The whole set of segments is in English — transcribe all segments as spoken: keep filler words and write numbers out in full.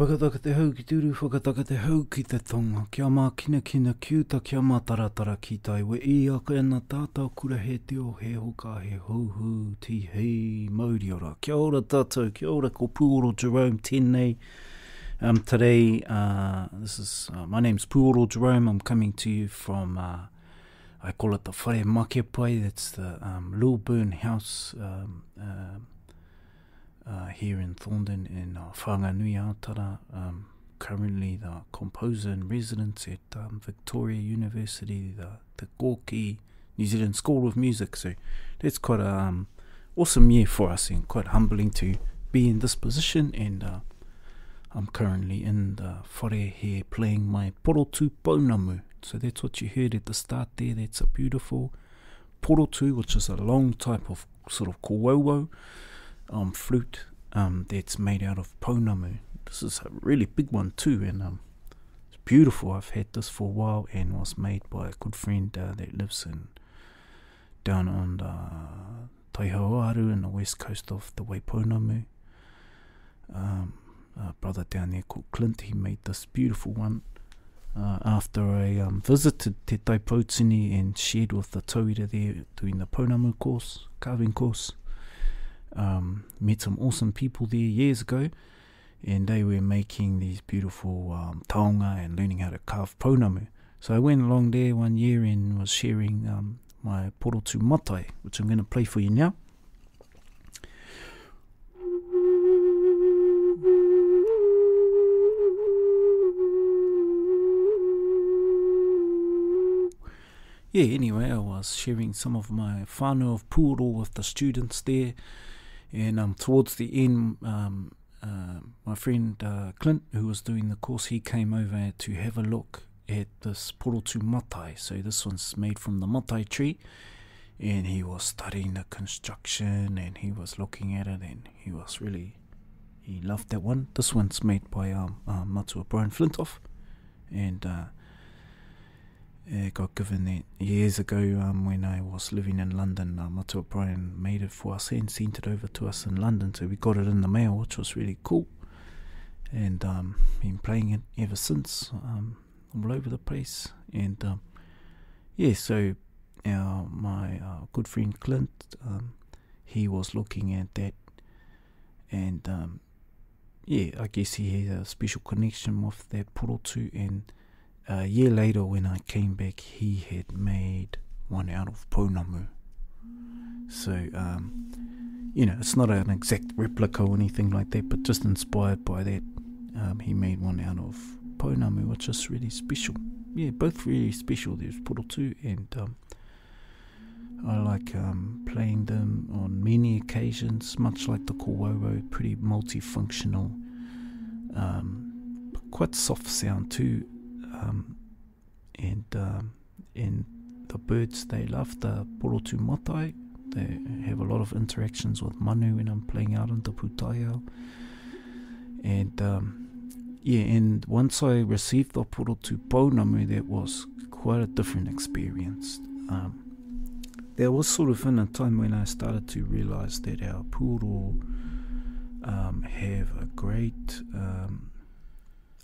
Whakataka te hau ki tūru, whakataka te hau ki te tonga. Kia mā kina kina kiuta, kia mā taratara ki tai. We i aka ana tātou kura he teo, he hoka, he hauhu, ti hei, mauri ora. Kia ora tātou, kia ora ko Pūoro Jerome, tēnei. Um, today, uh, this is, uh, my name's Pūoro Jerome. I'm coming to you from, uh, I call it the Whare Makepai. That's the um, Littleburn House um, uh, Uh, here in Thorndon in uh, Whanganui-Aotara, um, currently the composer in residence at um, Victoria University, the Te Koki New Zealand School of Music. So that's quite an um, awesome year for us, and quite humbling to be in this position. And uh, I'm currently in the whare here playing my Porutu Pounamu. So that's what you heard at the start there. That's a beautiful porotu, which is a long type of sort of kuowo. Um, flute um, that's made out of pounamu. This is a really big one too, and um, it's beautiful. I've had this for a while, and was made by a good friend uh, that lives in down on the Taihauaru in the west coast of the Waipounamu. Um, a brother down there called Clint, he made this beautiful one uh, after I um, visited Te Tai Poutini and shared with the tauira there doing the pounamu course, carving course. Um, met some awesome people there years ago, and they were making these beautiful um, taonga and learning how to carve pounamu. So I went along there one year and was sharing um, my Porutu Matai, which I'm going to play for you now. Yeah, anyway, I was sharing some of my whānau of Pūoro with the students there. And um, towards the end, um, uh, my friend uh, Clint, who was doing the course, he came over to have a look at this Porutu Matai. So this one's made from the matai tree. And he was studying the construction, and he was looking at it, and he was really, he loved that one. This one's made by um, uh, Matua Brian Flintoff. And uh, I got given that years ago um, when I was living in London. uh, Matua Brian made it for us and sent it over to us in London, so we got it in the mail, which was really cool. And um, been playing it ever since, um, all over the place. And um, yeah, so our, my uh, good friend Clint, um, he was looking at that, and um, yeah, I guess he had a special connection with that porotu. And a year later, when I came back, he had made one out of pounamu. So, um, you know, it's not an exact replica or anything like that, but just inspired by that, um, he made one out of pounamu, which is really special. Yeah, both really special. There's porotu, and um, I like um, playing them on many occasions, much like the kōrero, pretty multifunctional, um, quite soft sound too. Um, and um, and the birds, they love the Porutu Matai. They have a lot of interactions with manu when I'm playing out in the pūtaiao. And um, yeah, and once I received the Porutu Pounamu, that was quite a different experience. Um, there was sort of in a time when I started to realise that our Pūoro um, have a great um,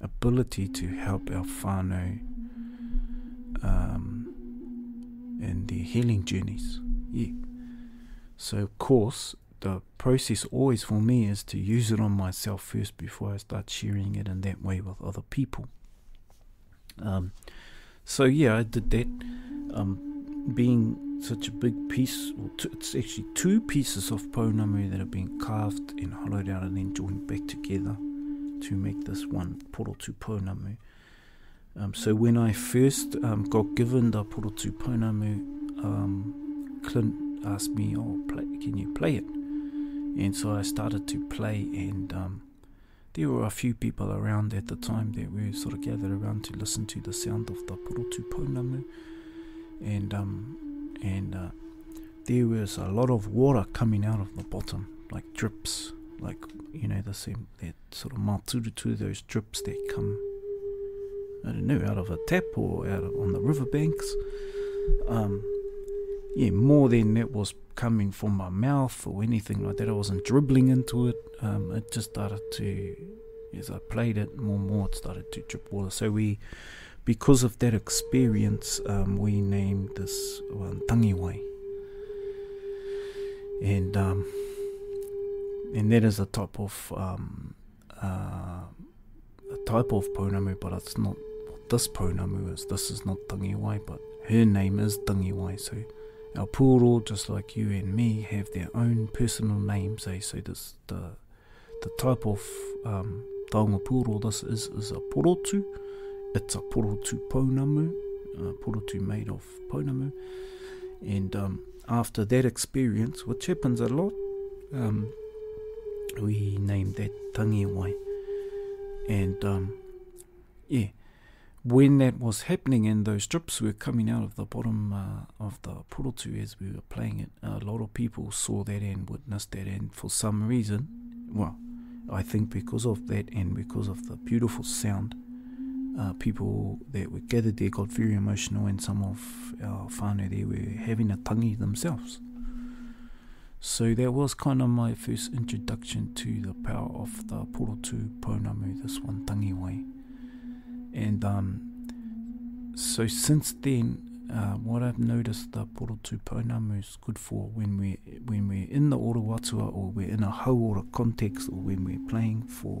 ability to help our whānau um, in their healing journeys. Yeah. So of course, the process always for me is to use it on myself first before I start sharing it in that way with other people. Um, so yeah, I did that. Um, being such a big piece, or two, it's actually two pieces of pounamu that have been carved and hollowed out and then joined back together to make this one Porutu Pounamu. Um, so when I first um, got given the Porutu Pounamu, um, Clint asked me, "Oh, play, can you play it?" And so I started to play, and um, there were a few people around at the time that were sort of gathered around to listen to the sound of the Porutu Pounamu, and um, and uh, there was a lot of water coming out of the bottom, like drips. Like, you know, the same, that sort of māturutu, those drips that come, I don't know, out of a tap or out of, on the riverbanks. Um, yeah, more than that was coming from my mouth or anything like that. I wasn't dribbling into it. Um, it just started to as I played it more and more, it started to drip water. So we, because of that experience, um, we named this one tangiwai. And um, and that is a type of um, uh, a type of pounamu, but it's not what this pounamu is. This is not tangiwai, but her name is tangiwai. So our Pūoro, just like you and me, have their own personal names, eh? So this the the type of um, taonga Pūoro this is is a porotu. It's a Porutu Pounamu, a Porutu made of pounamu. And um, after that experience, which happens a lot, um, we named that tangiwai. And um, yeah, when that was happening and those drips were coming out of the bottom uh, of the Porutu as we were playing it, a lot of people saw that and witnessed that. And for some reason, well, I think because of that and because of the beautiful sound, Uh, people that were gathered there got very emotional, and some of our whānau there were having a tangi themselves. So that was kind of my first introduction to the power of the Porutu Pounamu, this one tangiwai. And um, so since then, uh, what I've noticed the Porutu Pounamu is good for when we're, when we're in the oro atua, or we're in a hauora context, or when we're playing for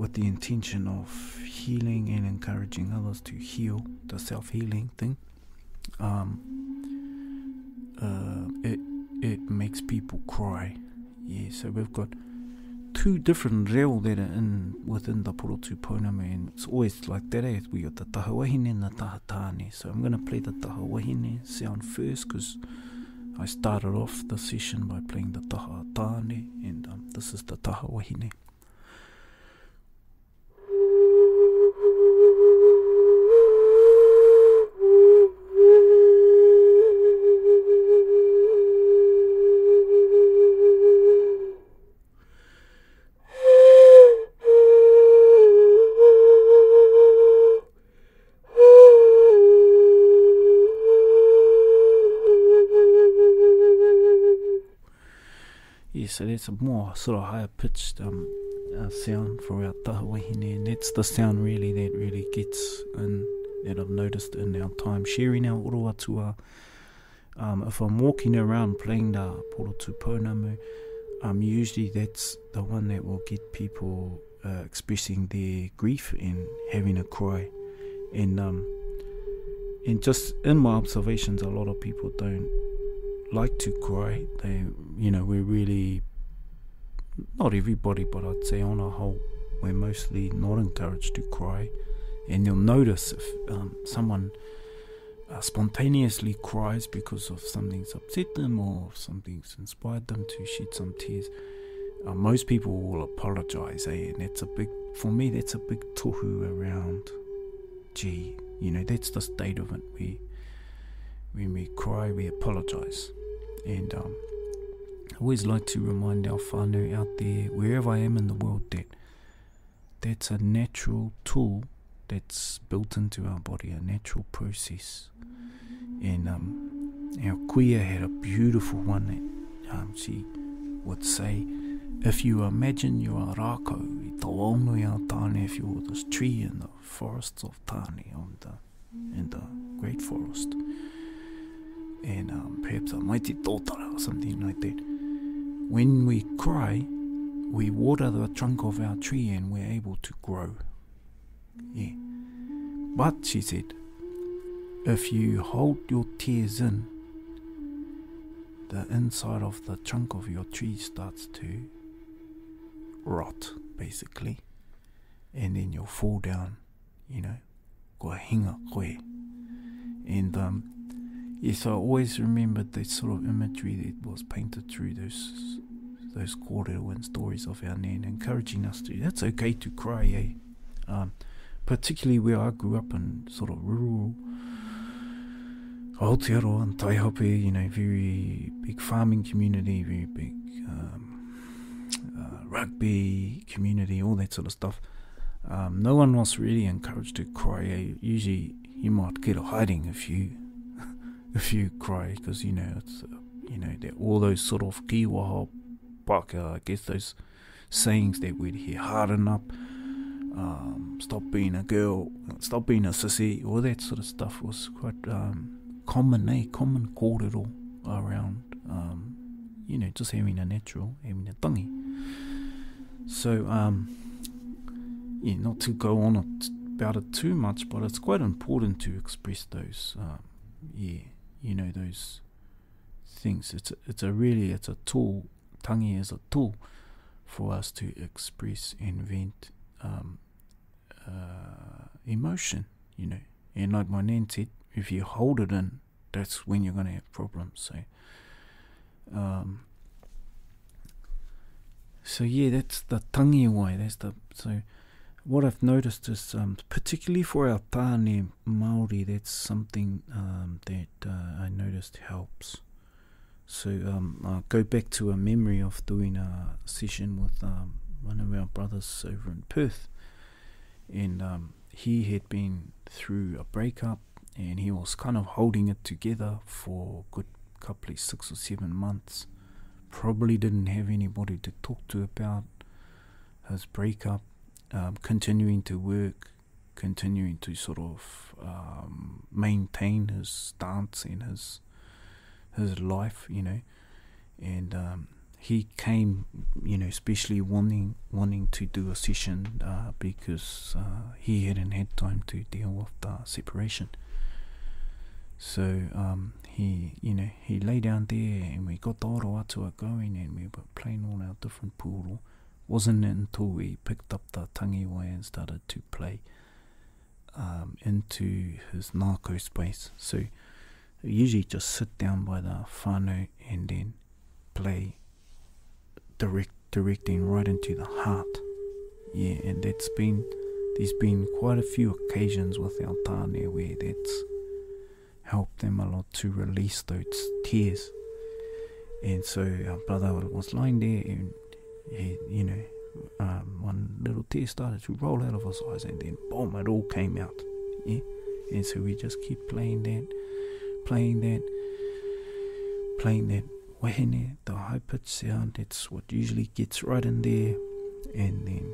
with the intention of healing and encouraging others to heal, the self-healing thing. Um, uh, it it makes people cry. Yeah, so we've got two different reo that are in within the Porutu Pounamu, and it's always like that, eh? We got the Tahawahine and the Tahatane. So I'm going to play the Tahawahine sound first, because I started off the session by playing the Tahatane, and um, this is the Tahawahine. So that's a more sort of higher pitched um, uh, sound for our Tahawahine, and that's the sound really that really gets in, that I've noticed in our time sharing our oro atua. Um, if I'm walking around playing the Porutu Pounamu, um, usually that's the one that will get people uh, expressing their grief and having a cry. And um, and just in my observations, a lot of people don't like to cry. They, you know, we're really, not everybody, but I'd say on a whole, we're mostly not encouraged to cry. And you'll notice if um, someone uh, spontaneously cries because of something's upset them, or if something's inspired them to shed some tears, uh, most people will apologize, eh? And that's a big, for me, that's a big tohu around, gee, you know, that's the state of it. We, when we cry, we apologize. And um, I always like to remind our whānau out there, wherever I am in the world, that that's a natural tool that's built into our body, a natural process. And um, our kuia had a beautiful one that um, she would say, if you imagine you are rākau, i Whanganui-Aotara, if you're this tree in the forests of Tāne, in the, in the great forest, and um, perhaps a mighty tōtara or something like that. When we cry, we water the trunk of our tree and we're able to grow. Yeah. But, she said, if you hold your tears in, the inside of the trunk of your tree starts to rot, basically. And then you'll fall down, you know. Kua hinga koe. And, um, yes, I always remembered that sort of imagery that was painted through those those kōrero and stories of our Nan, encouraging us to, that's okay to cry, eh? Um, particularly where I grew up in sort of rural Aotearoa and Taihape, you know, very big farming community, very big um, uh, rugby community, all that sort of stuff. Um, no one was really encouraged to cry, eh? Usually you might get a hiding if you if you cry, because you know it's uh, you know that all those sort of kiwaha paka, I guess those sayings that we'd hear, harden up, um, stop being a girl, stop being a sissy, all that sort of stuff was quite um, common, eh? Common kōrero around, um, you know, just having a natural, having a tangi. So, um, yeah, not to go on about it too much, but it's quite important to express those, um, yeah, you know, those things. It's a, it's a really, it's a tool, tangi is a tool for us to express and vent um, uh, emotion, you know. And like my nan said, if you hold it in, that's when you're going to have problems. So, um, so yeah, that's the tangiwai. That's the so. What I've noticed is, um, particularly for our tāne Māori, that's something um, that uh, I noticed helps. So um, I go back to a memory of doing a session with um, one of our brothers over in Perth, and um, he had been through a breakup, and he was kind of holding it together for a good couple of six or seven months. Probably didn't have anybody to talk to about his breakup. Um, continuing to work, continuing to sort of um, maintain his stance and his his life, you know, and um, he came, you know, especially wanting wanting to do a session uh, because uh, he hadn't had time to deal with the separation. So um, he, you know, he lay down there and we got the oro atua going and we were playing all our different pūoro. Wasn't it until we picked up the tangiwai and started to play um, into his nākau space. So I usually just sit down by the whānau and then play direct, directing right into the heart. Yeah, and that's been, there's been quite a few occasions with our tāne where that's helped them a lot to release those tears. And so our brother was lying there and he, you know, um, one little tear started to roll out of his eyes, and then boom, it all came out. Yeah, and so we just keep playing that, playing that, playing that wahine, the high pitched sound. That's what usually gets right in there, and then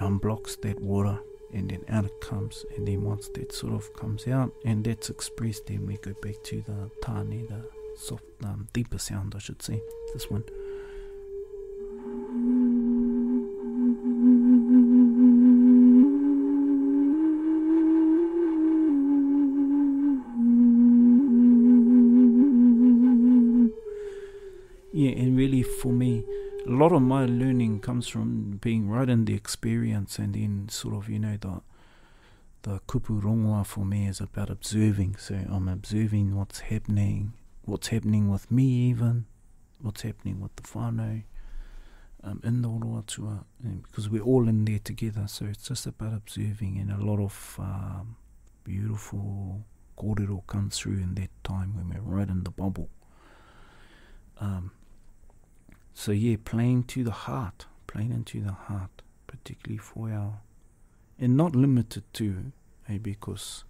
unblocks that water, and then out it comes. And then once that sort of comes out, and that's expressed, then we go back to the tāne, the soft, um, deeper sound, I should say. This one. For me, a lot of my learning comes from being right in the experience, and then sort of, you know, the the kupu rongoa for me is about observing. So I'm observing what's happening, what's happening with me, even what's happening with the whānau um, in the oro atua, and because we're all in there together. So it's just about observing, and a lot of um, beautiful kōrero comes through in that time when we're right in the bubble. Um, So yeah, playing to the heart, playing into the heart, particularly for our, and not limited to, eh, because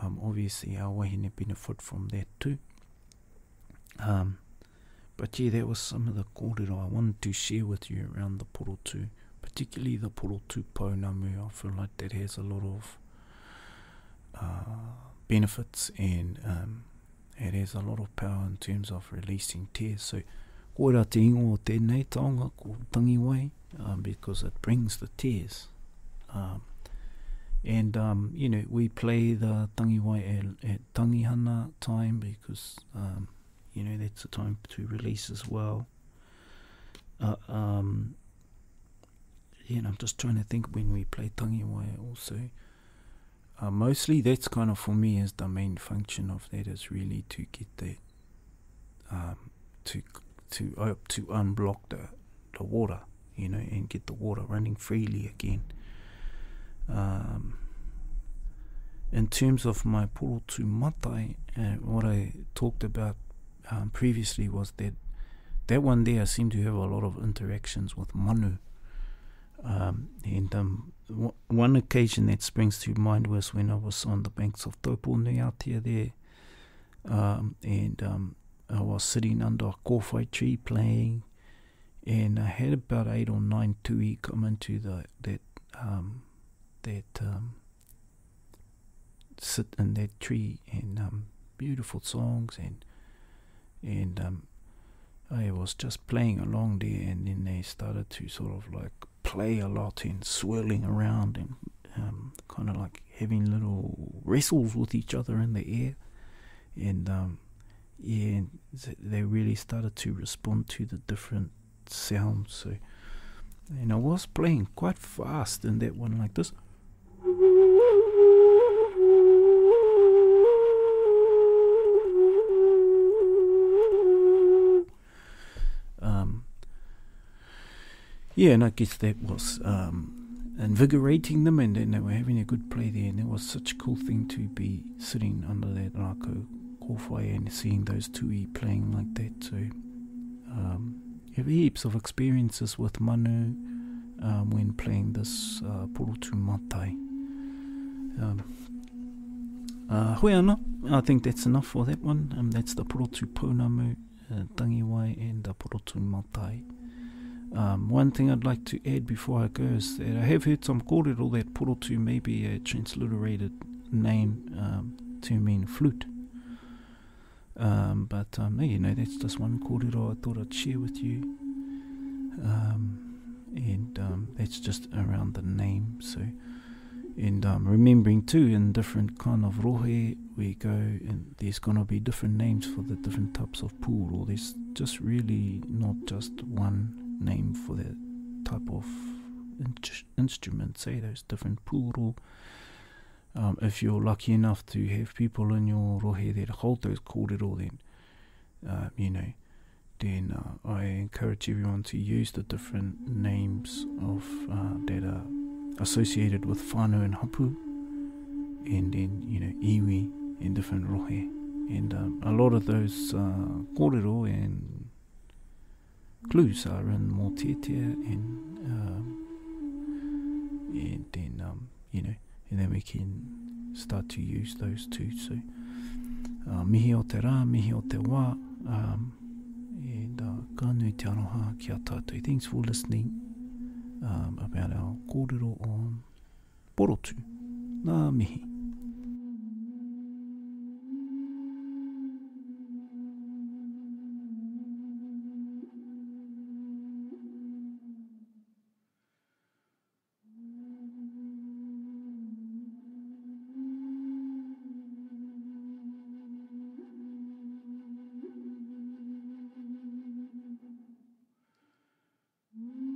um, obviously our wahine benefit from that too. Um, but yeah, that was some of the kōrero I wanted to share with you around the Porutu, particularly the Porutu Pounamu. I feel like that has a lot of uh, benefits, and um, it has a lot of power in terms of releasing tears. So ora te ingo o tēnei taonga ko tangiwai, um, because it brings the tears. Um, and, um, you know, we play the tangiwai at, at tangihana time because, um, you know, that's a time to release as well. Uh, um, yeah, and I'm just trying to think when we play tangiwai also. Uh, mostly that's kind of, for me, is the main function of that, is really to get that, um, to... to uh, to unblock the, the water, you know, and get the water running freely again. Um, in terms of my Porutu Matai, uh, what I talked about um, previously was that that one there I seem to have a lot of interactions with manu. Um, and um, w one occasion that springs to mind was when I was on the banks of Waipounamu there, um, and um, I was sitting under a kōwhai tree playing, and I had about eight or nine tui come into the that um, that um, sit in that tree, and um, beautiful songs, and and um, I was just playing along there, and then they started to sort of like play a lot and swirling around and um, kind of like having little wrestles with each other in the air, and um, yeah, and they really started to respond to the different sounds. So, and I was playing quite fast in that one, like this. Yeah, and I guess that was um, invigorating them, and then they were having a good play there, and it was such a cool thing to be sitting under that rākau kōwhai and seeing those tui playing like that. So um, have heaps of experiences with manu um, when playing this uh, Porutu Matai. Um, uh, hoi ana, I think that's enough for that one. Um, that's the Porutu Pounamu, uh, tangiwai, and the Porutu Matai. Um, one thing I'd like to add before I go is that I have heard some kōrero that porotu may be a transliterated name um, to mean flute. Um, but um, there you know, that's just one kōrero I thought I'd share with you. Um, and um, that's just around the name. So, and um, remembering too, in different kind of rohe we go, and there's going to be different names for the different types of pūoro. There's just really not just one name for the type of in instruments, say eh? Those different pūoro. Um, if you're lucky enough to have people in your rohe that hold those kōrero, then uh, you know, then uh, I encourage everyone to use the different names of uh, that are associated with whānau and hapu, and then you know, iwi and different rohe, and um, a lot of those uh, kōrero and clues are in Mōtetea, and um, and then um, you know, and then we can start to use those too. So uh, mihi o te rā, mihi o te wā, um, and uh, ka nui te aroha ki a tātou. Thanks for listening um, about our kōrero on porotu. Ngā mihi. Mm-hmm.